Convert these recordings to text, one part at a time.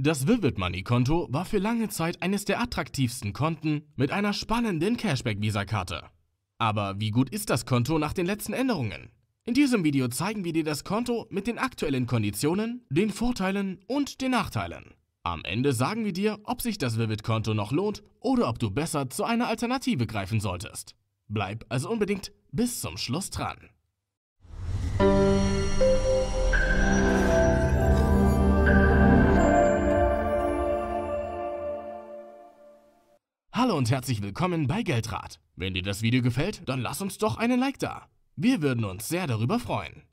Das Vivid Money Konto war für lange Zeit eines der attraktivsten Konten mit einer spannenden Cashback-Visa-Karte. Aber wie gut ist das Konto nach den letzten Änderungen? In diesem Video zeigen wir dir das Konto mit den aktuellen Konditionen, den Vorteilen und den Nachteilen. Am Ende sagen wir dir, ob sich das Vivid-Konto noch lohnt oder ob du besser zu einer Alternative greifen solltest. Bleib also unbedingt bis zum Schluss dran. Hallo und herzlich willkommen bei GeldRat. Wenn dir das Video gefällt, dann lass uns doch einen Like da. Wir würden uns sehr darüber freuen.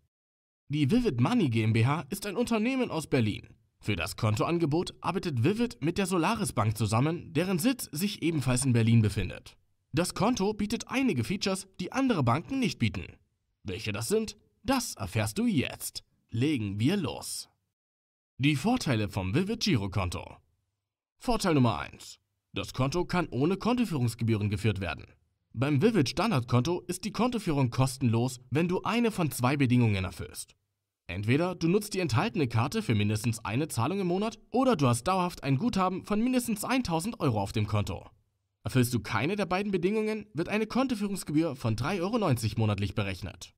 Die Vivid Money GmbH ist ein Unternehmen aus Berlin. Für das Kontoangebot arbeitet Vivid mit der Solaris Bank zusammen, deren Sitz sich ebenfalls in Berlin befindet. Das Konto bietet einige Features, die andere Banken nicht bieten. Welche das sind, das erfährst du jetzt. Legen wir los. Die Vorteile vom Vivid Girokonto. Vorteil Nummer 1. Das Konto kann ohne Kontoführungsgebühren geführt werden. Beim Vivid Standardkonto ist die Kontoführung kostenlos, wenn du eine von zwei Bedingungen erfüllst. Entweder du nutzt die enthaltene Karte für mindestens eine Zahlung im Monat oder du hast dauerhaft ein Guthaben von mindestens 1.000 € auf dem Konto. Erfüllst du keine der beiden Bedingungen, wird eine Kontoführungsgebühr von 3,90 € monatlich berechnet.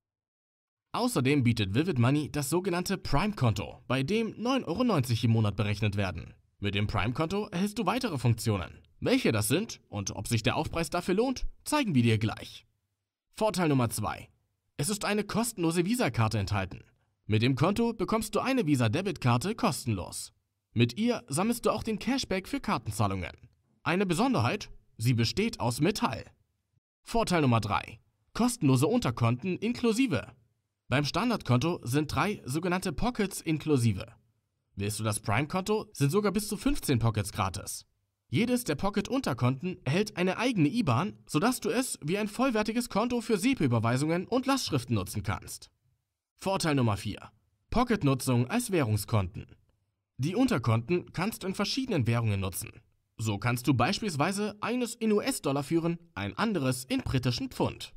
Außerdem bietet Vivid Money das sogenannte Prime-Konto, bei dem 9,90 € im Monat berechnet werden. Mit dem Prime-Konto erhältst du weitere Funktionen. Welche das sind und ob sich der Aufpreis dafür lohnt, zeigen wir dir gleich. Vorteil Nummer 2. Es ist eine kostenlose Visa-Karte enthalten. Mit dem Konto bekommst du eine Visa-Debit-Karte kostenlos. Mit ihr sammelst du auch den Cashback für Kartenzahlungen. Eine Besonderheit, sie besteht aus Metall. Vorteil Nummer 3. Kostenlose Unterkonten inklusive. Beim Standardkonto sind 3 sogenannte Pockets inklusive. Willst du das Prime-Konto, sind sogar bis zu 15 Pockets gratis. Jedes der Pocket-Unterkonten erhält eine eigene IBAN, sodass du es wie ein vollwertiges Konto für SEPA-Überweisungen und Lastschriften nutzen kannst. Vorteil Nummer 4. Pocket-Nutzung als Währungskonten. Die Unterkonten kannst du in verschiedenen Währungen nutzen. So kannst du beispielsweise eines in US-Dollar führen, ein anderes in britischen Pfund.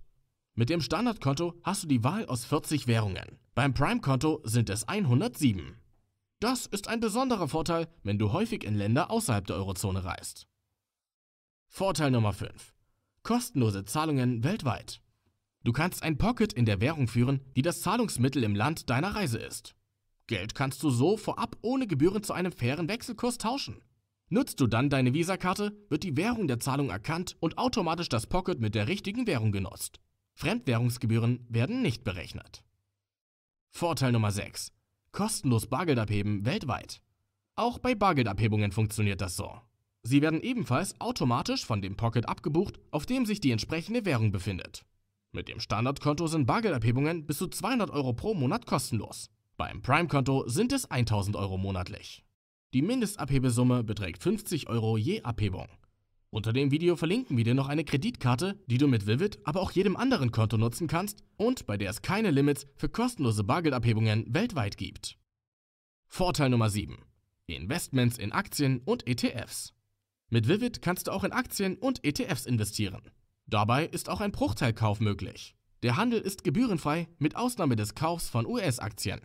Mit dem Standardkonto hast du die Wahl aus 40 Währungen. Beim Prime-Konto sind es 107. Das ist ein besonderer Vorteil, wenn du häufig in Länder außerhalb der Eurozone reist. Vorteil Nummer 5. Kostenlose Zahlungen weltweit. Du kannst ein Pocket in der Währung führen, die das Zahlungsmittel im Land deiner Reise ist. Geld kannst du so vorab ohne Gebühren zu einem fairen Wechselkurs tauschen. Nutzt du dann deine Visa-Karte, wird die Währung der Zahlung erkannt und automatisch das Pocket mit der richtigen Währung genutzt. Fremdwährungsgebühren werden nicht berechnet. Vorteil Nummer 6. Kostenlos Bargeld abheben weltweit. Auch bei Bargeldabhebungen funktioniert das so. Sie werden ebenfalls automatisch von dem Pocket abgebucht, auf dem sich die entsprechende Währung befindet. Mit dem Standardkonto sind Bargeldabhebungen bis zu 200 € pro Monat kostenlos. Beim Prime-Konto sind es 1.000 € monatlich. Die Mindestabhebesumme beträgt 50 € je Abhebung. Unter dem Video verlinken wir dir noch eine Kreditkarte, die du mit Vivid, aber auch jedem anderen Konto nutzen kannst und bei der es keine Limits für kostenlose Bargeldabhebungen weltweit gibt. Vorteil Nummer 7. Investments in Aktien und ETFs. Mit Vivid kannst du auch in Aktien und ETFs investieren. Dabei ist auch ein Bruchteilkauf möglich. Der Handel ist gebührenfrei, mit Ausnahme des Kaufs von US-Aktien.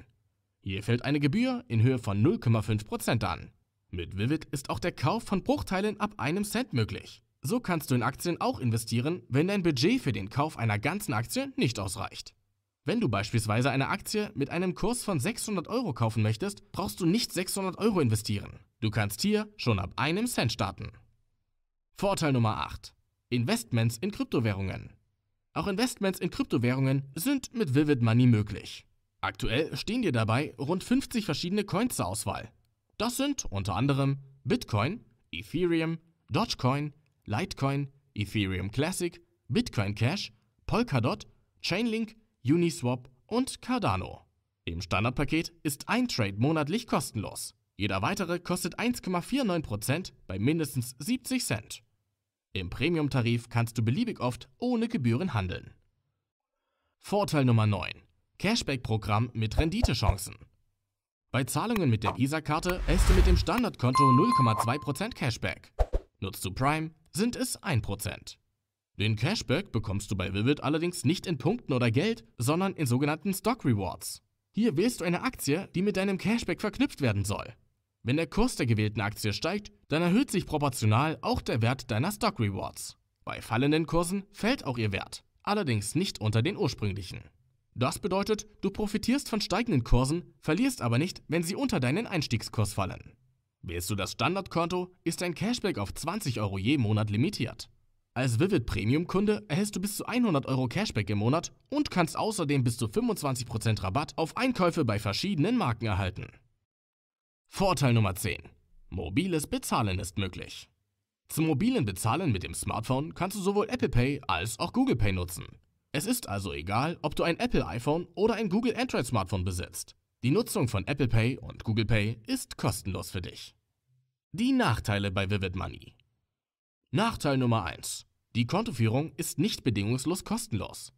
Hier fällt eine Gebühr in Höhe von 0,5% an. Mit Vivid ist auch der Kauf von Bruchteilen ab einem Cent möglich. So kannst du in Aktien auch investieren, wenn dein Budget für den Kauf einer ganzen Aktie nicht ausreicht. Wenn du beispielsweise eine Aktie mit einem Kurs von 600 € kaufen möchtest, brauchst du nicht 600 € investieren. Du kannst hier schon ab einem Cent starten. Vorteil Nummer 8. Investments in Kryptowährungen. Auch Investments in Kryptowährungen sind mit Vivid Money möglich. Aktuell stehen dir dabei rund 50 verschiedene Coins zur Auswahl. Das sind unter anderem Bitcoin, Ethereum, Dogecoin, Litecoin, Ethereum Classic, Bitcoin Cash, Polkadot, Chainlink, Uniswap und Cardano. Im Standardpaket ist ein Trade monatlich kostenlos. Jeder weitere kostet 1,49% bei mindestens 70 Cent. Im Premium-Tarif kannst du beliebig oft ohne Gebühren handeln. Vorteil Nummer 9. Cashback-Programm mit Renditechancen. Bei Zahlungen mit der Visa-Karte erhältst du mit dem Standardkonto 0,2% Cashback. Nutzt du Prime, sind es 1%. Den Cashback bekommst du bei Vivid allerdings nicht in Punkten oder Geld, sondern in sogenannten Stock Rewards. Hier wählst du eine Aktie, die mit deinem Cashback verknüpft werden soll. Wenn der Kurs der gewählten Aktie steigt, dann erhöht sich proportional auch der Wert deiner Stock Rewards. Bei fallenden Kursen fällt auch ihr Wert, allerdings nicht unter den ursprünglichen. Das bedeutet, du profitierst von steigenden Kursen, verlierst aber nicht, wenn sie unter deinen Einstiegskurs fallen. Wählst du das Standardkonto, ist dein Cashback auf 20 Euro je Monat limitiert. Als Vivid Premium-Kunde erhältst du bis zu 100 Euro Cashback im Monat und kannst außerdem bis zu 25% Rabatt auf Einkäufe bei verschiedenen Marken erhalten. Vorteil Nummer 10: Mobiles Bezahlen ist möglich. Zum mobilen Bezahlen mit dem Smartphone kannst du sowohl Apple Pay als auch Google Pay nutzen. Es ist also egal, ob du ein Apple iPhone oder ein Google Android Smartphone besitzt. Die Nutzung von Apple Pay und Google Pay ist kostenlos für dich. Die Nachteile bei Vivid Money. Nachteil Nummer 1: Die Kontoführung ist nicht bedingungslos kostenlos.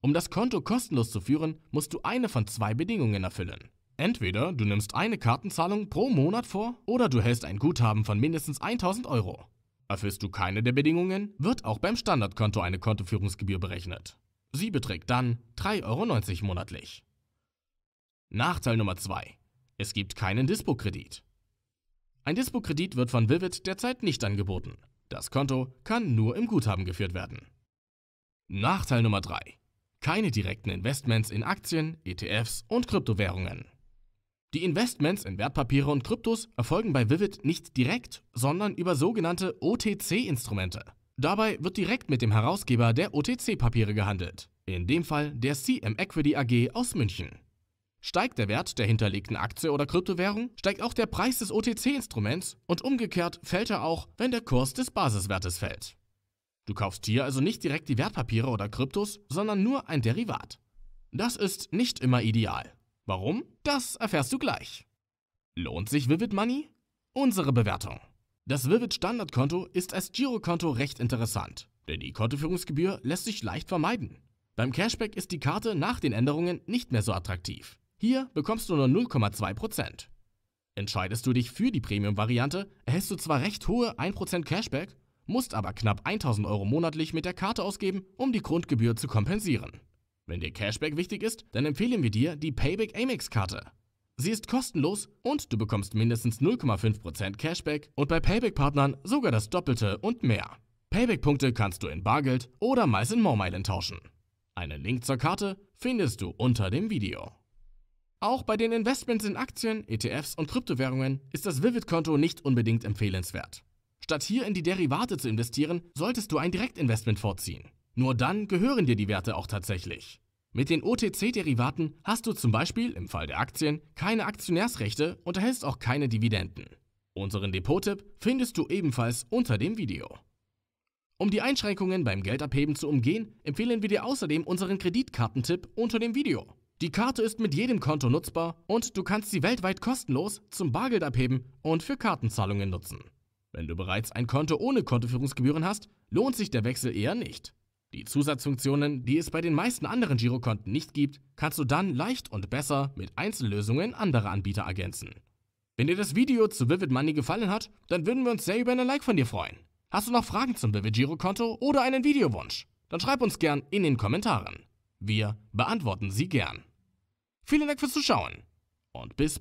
Um das Konto kostenlos zu führen, musst du eine von zwei Bedingungen erfüllen. Entweder du nimmst eine Kartenzahlung pro Monat vor oder du hältst ein Guthaben von mindestens 1000 Euro. Erfüllst du keine der Bedingungen, wird auch beim Standardkonto eine Kontoführungsgebühr berechnet. Sie beträgt dann 3,90 Euro monatlich. Nachteil Nummer 2: Es gibt keinen Dispo-Kredit. Ein Dispo-Kredit wird von Vivid derzeit nicht angeboten. Das Konto kann nur im Guthaben geführt werden. Nachteil Nummer 3: Keine direkten Investments in Aktien, ETFs und Kryptowährungen. Die Investments in Wertpapiere und Kryptos erfolgen bei Vivid nicht direkt, sondern über sogenannte OTC-Instrumente. Dabei wird direkt mit dem Herausgeber der OTC-Papiere gehandelt, in dem Fall der CM Equity AG aus München. Steigt der Wert der hinterlegten Aktie oder Kryptowährung, steigt auch der Preis des OTC-Instruments und umgekehrt fällt er auch, wenn der Kurs des Basiswertes fällt. Du kaufst hier also nicht direkt die Wertpapiere oder Kryptos, sondern nur ein Derivat. Das ist nicht immer ideal. Warum? Das erfährst du gleich. Lohnt sich Vivid Money? Unsere Bewertung. Das Vivid Standardkonto ist als Girokonto recht interessant, denn die Kontoführungsgebühr lässt sich leicht vermeiden. Beim Cashback ist die Karte nach den Änderungen nicht mehr so attraktiv. Hier bekommst du nur 0,2%. Entscheidest du dich für die Premium-Variante, erhältst du zwar recht hohe 1% Cashback, musst aber knapp 1000 Euro monatlich mit der Karte ausgeben, um die Grundgebühr zu kompensieren. Wenn dir Cashback wichtig ist, dann empfehlen wir dir die Payback Amex-Karte. Sie ist kostenlos und du bekommst mindestens 0,5% Cashback und bei Payback-Partnern sogar das Doppelte und mehr. Payback-Punkte kannst du in Bargeld oder Miles & More Meilen tauschen. Einen Link zur Karte findest du unter dem Video. Auch bei den Investments in Aktien, ETFs und Kryptowährungen ist das Vivid-Konto nicht unbedingt empfehlenswert. Statt hier in die Derivate zu investieren, solltest du ein Direktinvestment vorziehen. Nur dann gehören dir die Werte auch tatsächlich. Mit den OTC-Derivaten hast du zum Beispiel im Fall der Aktien keine Aktionärsrechte und erhältst auch keine Dividenden. Unseren Depot-Tipp findest du ebenfalls unter dem Video. Um die Einschränkungen beim Geldabheben zu umgehen, empfehlen wir dir außerdem unseren Kreditkartentipp unter dem Video. Die Karte ist mit jedem Konto nutzbar und du kannst sie weltweit kostenlos zum Bargeld abheben und für Kartenzahlungen nutzen. Wenn du bereits ein Konto ohne Kontoführungsgebühren hast, lohnt sich der Wechsel eher nicht. Die Zusatzfunktionen, die es bei den meisten anderen Girokonten nicht gibt, kannst du dann leicht und besser mit Einzellösungen anderer Anbieter ergänzen. Wenn dir das Video zu Vivid Money gefallen hat, dann würden wir uns sehr über ein Like von dir freuen. Hast du noch Fragen zum Vivid Girokonto oder einen Videowunsch? Dann schreib uns gern in den Kommentaren. Wir beantworten sie gern. Vielen Dank fürs Zuschauen und bis bald.